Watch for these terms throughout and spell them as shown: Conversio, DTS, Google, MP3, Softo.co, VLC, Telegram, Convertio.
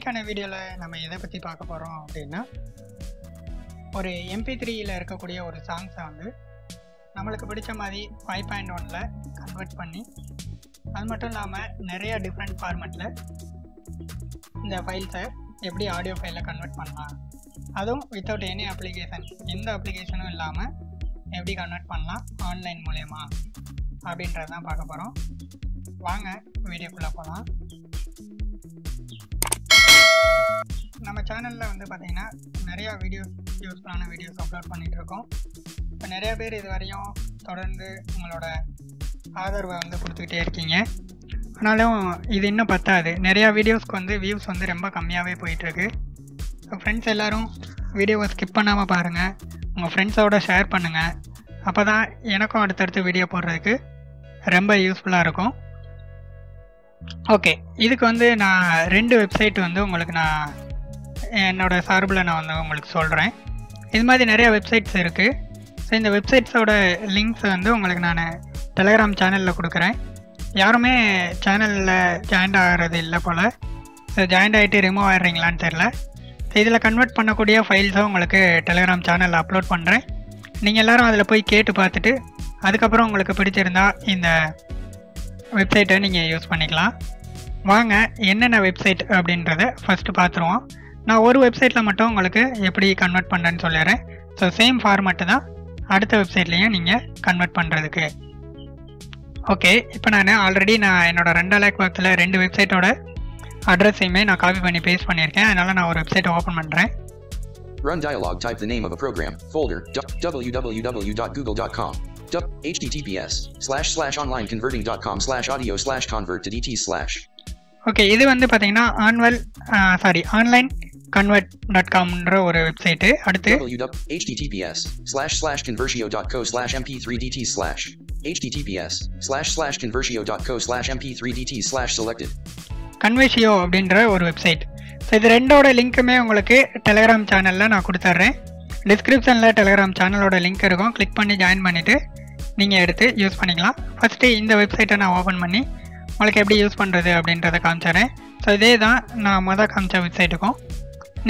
இன்னைக்கான வீடியோவில் நம்ம எதை பற்றி பார்க்க போகிறோம் அப்படின்னா, ஒரு MP3யில் இருக்கக்கூடிய ஒரு சாங்ஸை வந்து நம்மளுக்கு பிடிச்ச மாதிரி 5.1ல் கன்வெர்ட் பண்ணி, அது மட்டும் இல்லாமல் நிறைய டிஃப்ரெண்ட் ஃபார்மெட்டில் இந்த ஃபைல்ஸை எப்படி ஆடியோ ஃபைலில் கன்வெர்ட் பண்ணலாம், அதுவும் வித்தவுட் எனி அப்ளிகேஷன், எந்த அப்ளிகேஷனும் இல்லாமல் எப்படி கன்வெர்ட் பண்ணலாம் ஆன்லைன் மூலயமா அப்படின்றது தான் பார்க்க போகிறோம். வாங்க வீடியோக்குள்ளே போகலாம். நம்ம சேனலில் வந்து பார்த்திங்கன்னா நிறையா வீடியோஸ், யூஸ்ஃபுல்லான வீடியோஸ் அப்லோட் பண்ணிகிட்ருக்கோம். இப்போ நிறையா பேர் இது வரையும் தொடர்ந்து உங்களோட ஆதரவை வந்து கொடுத்துக்கிட்டே இருக்கீங்க. ஆனாலும் இது இன்னும் பத்தாது, நிறையா வீடியோஸ்க்கு வந்து வியூஸ் வந்து ரொம்ப கம்மியாகவே போயிட்டுருக்கு. ஃப்ரெண்ட்ஸ் எல்லோரும் வீடியோவை ஸ்கிப் பண்ணாமல் பாருங்கள், உங்கள் ஃப்ரெண்ட்ஸோடு ஷேர் பண்ணுங்கள். அப்போ தான் எனக்கும் அடுத்தடுத்து வீடியோ போடுறதுக்கு ரொம்ப யூஸ்ஃபுல்லாக இருக்கும். ஓகே, இதுக்கு வந்து நான் 2 வெப்சைட் வந்து உங்களுக்கு நான் என்னோடய சார்பில் நான் வந்து உங்களுக்கு சொல்கிறேன். இது மாதிரி நிறையா வெப்சைட்ஸ் இருக்குது. ஸோ இந்த வெப்சைட்ஸோட லிங்க்ஸ் வந்து உங்களுக்கு நான் டெலகிராம் சேனலில் கொடுக்குறேன். யாருமே சேனலில் ஜாயின் ஆகிறது இல்லை போல், ஸோ ஜாயின் ஆகிட்டு ரிமூவ் ஆகிடுறீங்களான்னு தெரில. இதில் கன்வெர்ட் பண்ணக்கூடிய ஃபைல்ஸை உங்களுக்கு டெலகிராம் சேனலில் அப்லோட் பண்ணுறேன். நீங்கள் எல்லோரும் அதில் போய் கேட்டு பார்த்துட்டு அதுக்கப்புறம் உங்களுக்கு பிடிச்சிருந்தா இந்த வெப்சைட்டை நீங்கள் யூஸ் பண்ணிக்கலாம். வாங்க என்னென்ன வெப்சைட் அப்படின்றத ஃபஸ்ட்டு பார்த்துருவோம். நான் ஒரு வெப்சைட்டில் மட்டும் உங்களுக்கு எப்படி கன்வெர்ட் பண்ணுறேன்னு சொல்லிடுறேன். ஸோ சேம் ஃபார்மேட்டு தான் அடுத்த வெப்சைட்லேயும் நீங்கள் கன்வெர்ட் பண்ணுறதுக்கு. ஓகே, இப்போ நான் ஆல்ரெடி என்னோடய 2 லேக் பாக்ஸில் 2 வெப்சைட்டோட அட்ரஸையுமே நான் காப்பி பண்ணி பேஸ்ட் பண்ணியிருக்கேன். அதனால் நான் ஒரு வெப்சைட்டை ஓப்பன் பண்ணுறேன். Run dialog, type the name of a program, folder, www.google.com, https://onlineconverting.com/audio/convert-to-dt/. Okay, இது வந்து பார்த்தீங்கன்னா onlineconvert.com-ன்ற ஒரு வெப்சைட்டு. அடுத்து https://conversio.co/mp3dt/. https://conversio.co/mp3dt/. Conversio அப்படின்ற ஒரு வெப்சைட். ஸோ இது ரெண்டோட லிங்க்குமே உங்களுக்கு டெலகிராம் சேனலில் நான் கொடுத்துட்றேன். டிஸ்கிரிப்ஷனில் டெலகிராம் சேனலோட லிங்க் இருக்கும், கிளிக் பண்ணி ஜாயின் பண்ணிவிட்டு நீங்கள் எடுத்து யூஸ் பண்ணிக்கலாம். ஃபஸ்ட்டு இந்த வெப்சைட்டை நான் ஓப்பன் பண்ணி உங்களுக்கு எப்படி யூஸ் பண்ணுறது அப்படின்றத காமிச்சிட்றேன். ஸோ இதே தான் நான் மொதல் காமிச்ச வெப்சைட்டுக்கும்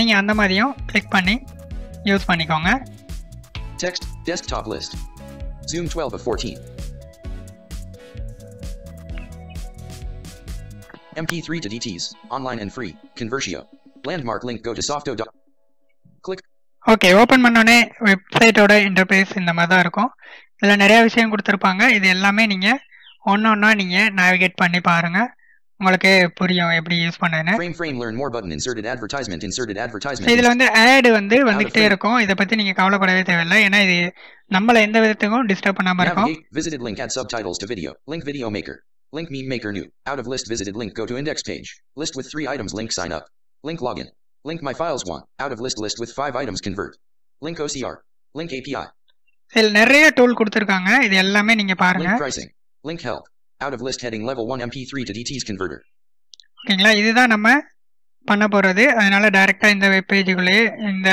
நீங்கள் அந்த மாதிரியும் கிளிக் பண்ணி யூஸ் பண்ணிக்கோங்க. Text, desktop list. Zoom 12 of 14. MP3 to DTS, online and free, Convertio. Landmark link, go to Softo.co. Click. Okay, open பண்ணோனே வெப்சைட்டோட இன்டர்ஃபேஸ் இந்த மாதிரி தான் இருக்கும். இதில் நிறையா விஷயம் கொடுத்துருப்பாங்க. இது எல்லாமே நீங்கள் ஒன்றா நீங்கள் நேவிகேட் பண்ணி பாருங்கள், உங்களுக்கு புரியும் எப்படி யூஸ் பண்ணுறதுன்னு. இதில் வந்து ஆடு வந்து வந்துக்கிட்டே இருக்கும். இதை பற்றி நீங்கள் கவலைப்படவே தேவையில்லை, ஏன்னா இது நம்மளை எந்த விதத்துக்கும் டிஸ்டர்ப் பண்ணாமல் இருக்கும். Visited link, add subtitles to video, link video maker. Link meme maker new. Out of list visited link, go to index page. List with 3 items link sign up. Link login. Link my files 1. Out of list list with 5 items convert. Link OCR. Link API. இதில் நிறைய tool கொடுத்திருக்காங்க, இது எல்லாமே நீங்க பாருங்க. Link pricing. Link help. Out of list heading level 1 MP3 to DTS converter. ஓகேங்களா, இதுதான் நம்ம பண்ண போறது. அதனால டைரக்டா இந்த வெப் பேஜுக்குள்ளே, இந்த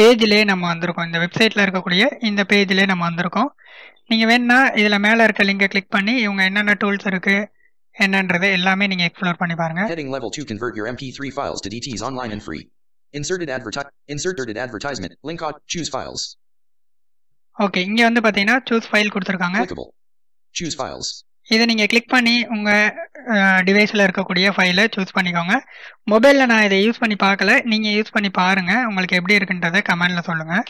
பேஜ்லயே நம்ம வந்திருக்கோம். இந்த வெப்சைட்ல இருக்கக்கூடிய இந்த பேஜ்லயே நம்ம வந்திருக்கோம். நீங்கள் வேணுன்னா இதில் மேலே இருக்க லிங்கை கிளிக் பண்ணி இவங்க என்னென்ன டூல்ஸ் இருக்குது என்னன்றது எல்லாமே நீங்கள் எக்ஸ்ப்ளோர் பண்ணி பாருங்கள். Heading level 2, convert your MP3 files to DTS online and free. Inserted advertisement. Link on choose files. Okay, இங்கே வந்து பார்த்தீங்கன்னா choose file கொடுத்துருக்காங்க. Clickable. Choose files. இதை நீங்கள் கிளிக் பண்ணி உங்கள் டிவைஸில் இருக்கக்கூடிய ஃபைலை சூஸ் பண்ணிக்கோங்க. மொபைலில் நான் இதை யூஸ் பண்ணி பார்க்கல, நீங்கள் யூஸ் பண்ணி பாருங்கள், உங்களுக்கு எப்படி இருக்குன்றதை கமெண்டில் சொல்லுங்கள்.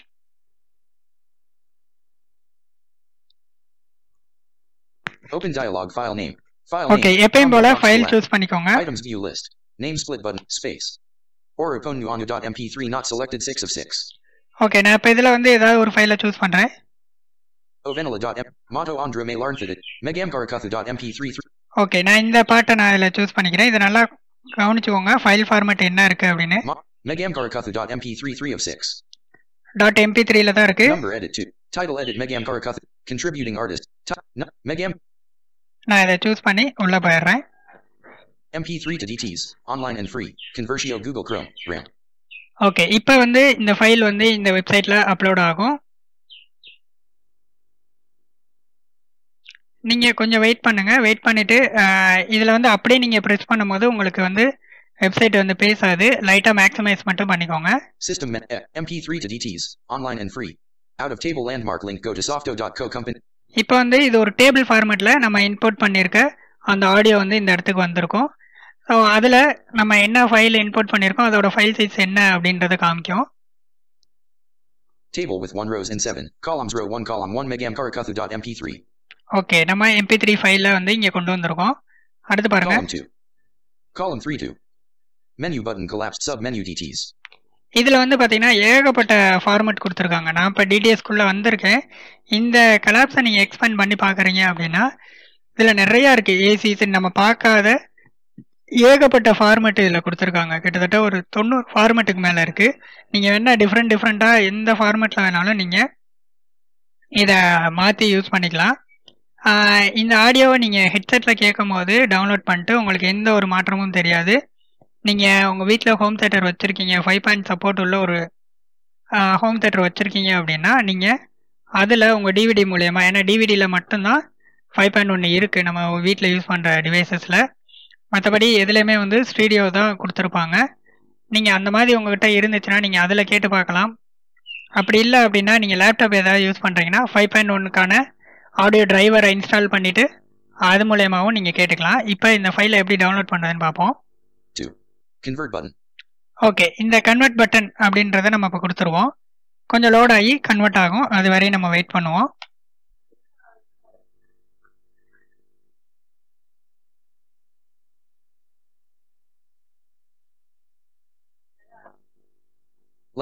Open dialog, file name. File name. Okay, எப்பயும் போல ஃபைல் சூஸ் பண்ணிக்கோங்க. Items view list. Name split button space. Oriponu.mp3 not selected 6 of 6. Okay, நான் இப்ப இதல வந்து ஏதாவது ஒரு ஃபைலை சூஸ் பண்றேன். Ovenala.m Mato Andra Melarnfidit. Megamkarakathu.mp3. Okay, நான் இந்த பார்ட்ட நான் இதல சூஸ் பண்ணிக்கிறேன். இது நல்லா கவனிச்சுக்கோங்க, ஃபைல் ஃபார்மட் என்ன இருக்கு அப்படினு. megamkarakathu.mp3 3 of 6. .mp3 ல தான் இருக்கு. Number edit 2. Title edit megamkarakathu. Contributing artist. Megam. நான் இதை சூஸ் பண்ணி உள்ளே போயிடுறேன். MP3 to DTS, online and free, Conversio Google Chrome, RAM. Okay, இப்போ வந்து இந்த ஃபைல் வந்து இந்த வெப்சைட்டில் அப்லோட் ஆகும். நீங்கள் கொஞ்சம் வெயிட் பண்ணுங்கள். வெயிட் பண்ணிவிட்டு இதில் வந்து அப்படியே நீங்கள் ப்ரெஸ் பண்ணும்போது உங்களுக்கு வந்து Website on the page light maximize system MP3 to DTS online and free out of table landmark link go to Softo.co company. இப்போ வந்து இது ஒரு டேபிள் ஃபார்மட்ல நம்ம இம்போர்ட் பண்ணிருக்க அந்த ஆடியோ வந்து இந்த இடத்துக்கு வந்திருக்கும். சோ அதுல நம்ம என்ன ஃபைல் இம்போர்ட் பண்ணிருக்கோம் அதோட ஃபைல் சைஸ் என்ன அப்படின்றத காமிக்கும். Table with 1 rows and 7 columns row 1 column 1 megamkaraku.mp3. Okay, நம்ம mp3 ஃபைலை வந்து இங்க கொண்டு வந்திருக்கோம். அடுத்து பாருங்க. Column 3 2 menu button collapsed sub menu DTS. இதுல வந்து பாத்தீங்கன்னா ஏகப்பட்ட ஃபார்மட் கொடுத்திருக்காங்க. நான் இப்ப DTS குள்ள வந்திருக்கேன். இந்த collapse நீங்க எக்ஸ்பேண்ட் பண்ணி பார்க்கறீங்க அப்படினா இதுல நிறைய இருக்கு. ACs நம்ம பார்க்காத ஏகப்பட்ட ஃபார்மட் இதுல கொடுத்திருக்காங்க. கிட்டத்தட்ட ஒரு 90 ஃபார்மட்டுக்கு மேல இருக்கு. நீங்க வேணா டிஃபரண்டா எந்த ஃபார்மட்ல வேணாலும் நீங்க இத மாத்தி யூஸ் பண்ணிக்கலாம். இந்த ஆடியோவை நீங்க ஹெட்செட்ல கேட்கும்போது டவுன்லோட் பண்ணிட்டு உங்களுக்கு எந்த ஒரு மாற்றமும் தெரியாது. நீங்க உங்க வீட்ல ஹோம் தியேட்டர் வச்சிருக்கீங்க 5 point சப்போர்ட் உள்ள ஒரு ஹோம் தியேட்டர் வச்சிருக்கீங்க அப்படினா நீங்க அதுல உங்க DVD மூலமா ஏனா DVDல மட்டும் தான் 5.1 இருக்கு நம்ம வீட்ல யூஸ் பண்ற டிவைसेसல மத்தபடி எதுலயுமே வந்து ஸ்டூடியோ தான் கொடுத்திருப்பாங்க. நீங்க அந்த மாதிரி உங்ககிட்ட இருந்துச்சுனா நீங்க அதுல கேட்டு பார்க்கலாம். அப்படி இல்ல அப்படினா நீங்க லேப்டாப் ஏதாவது யூஸ் பண்றீங்கன்னா 5.1 கான ஆடியோ டிரைவர் இன்ஸ்டால் பண்ணிட்டு அது மூலமாவும் நீங்க கேட்கலாம். இப்போ இந்த ஃபைலை எப்படி டவுன்லோட் பண்றதுன்னு பாப்போம். Convert button. Okay, இந்த convert button அப்படின்றதை நம்ம இப்ப கொடுத்துருவோம். கொஞ்சம் லோட் ஆகி கன்வெர்ட் ஆகும். அது வரை நம்ம வெயிட் பண்ணுவோம்.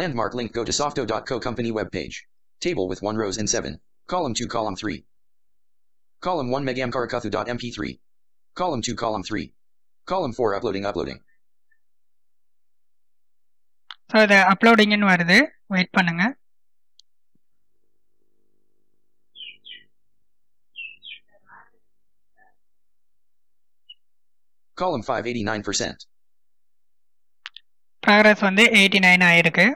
Landmark link go to Softo.co company webpage. Table with 1 rows and 7. Column 2 column 3. Column 1 megamkarakathu.mp3. Column 2 column 3. Column 4 uploading. So the uploading in varudhu wait pannunga. Column 5 89% progress vandu 89 aayirukku.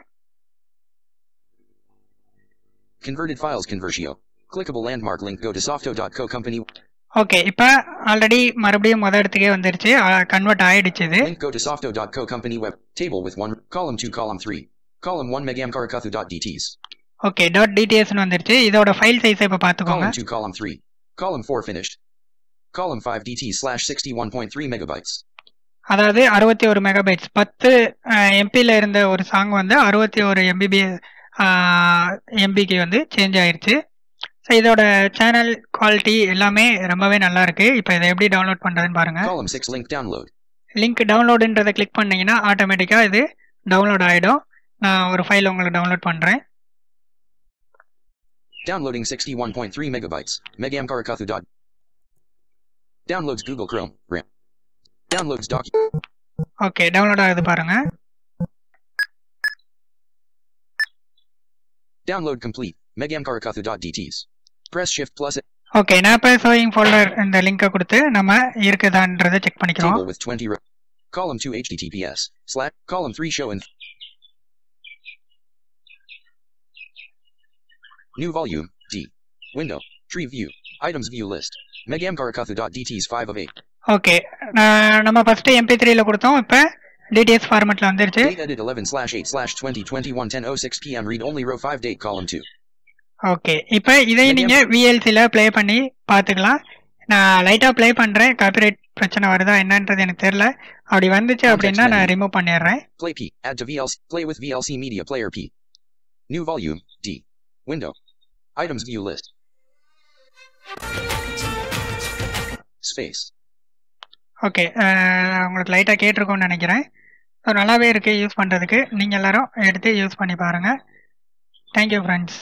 Converted files conversio clickable landmark link go to softo.co company. Okay, ipa already marubadiyum modaduthuke vandiruchu convert aayiduchudhu. Go to softo.co company web table with 1 column 2 column 3 column 1 megamkarakathu.dts. Okay, .dts nu vandiruchu. Idoda file size ipa paathukonga. Column 2 column 3 column 4 finished column 5 dt/61.3 megabytes. அதாவது 61 megabytes 10 MP ல இருந்த ஒரு song வந்து 61 MB க்கு வந்து change ஆயிருச்சு. So இதோட channel quality எல்லாமே ரொம்பவே நல்லா இருக்கு. இப்போ இத எப்படி டவுன்லோட் பண்றதுன்னு பாருங்க. Column 6 link download. Link downloadன்றதை கிளிக் பண்ணீங்கனா ஆட்டோமேட்டிக்கா இது டவுன்லோட் ஆயிடும். நான் ஒரு ஃபைல் உங்களுக்கு டவுன்லோட் பண்றேன். Downloading 61.3 megabytes. megamkarakathu. Downloads Google Chrome. Downloads doc. Okay, download ஆகுது பாருங்க. Download complete. megamkarakathu.dts. Press shift plus. Okay, now press showing folder and the link கொடுத்து நம்ம இருக்குதான்றதை செக் பண்ணிக்கிறோம். Table with 20 rows. Column 2 https/ column 3 show and new volume D window tree view items view list megamkarakathu.dts 5 of 8. Okay, நம்ம first MP3 ல கொடுத்தோம். இப்போ DTS formatல வந்திருச்சு. Date edit 11/8/2021 10:06 p.m. read only row 5 date column 2. Okay, இப்போ இதை நீங்க VLC ல play பண்ணி பாத்துக்கலாம். நான் லைட்டா ப்ளே பண்றேன். காப்பிரைட் பிரச்சனை வருதா என்னன்றது எனக்கு தெரியல. அப்படி வந்துச்சு அப்படினா நான் ரிமூவ் பண்ணிடுறேன். Play P add to VLC play with VLC media player P new volume D window items view list space. Okay, உங்களுக்கு லைட்டா கேட்டிருக்கும்னு நினைக்கிறேன். ஸோ நல்லாவே இருக்கு யூஸ் பண்றதுக்கு. நீங்க எல்லாரும் எடுத்து யூஸ் பண்ணி பாருங்க. Thank you friends.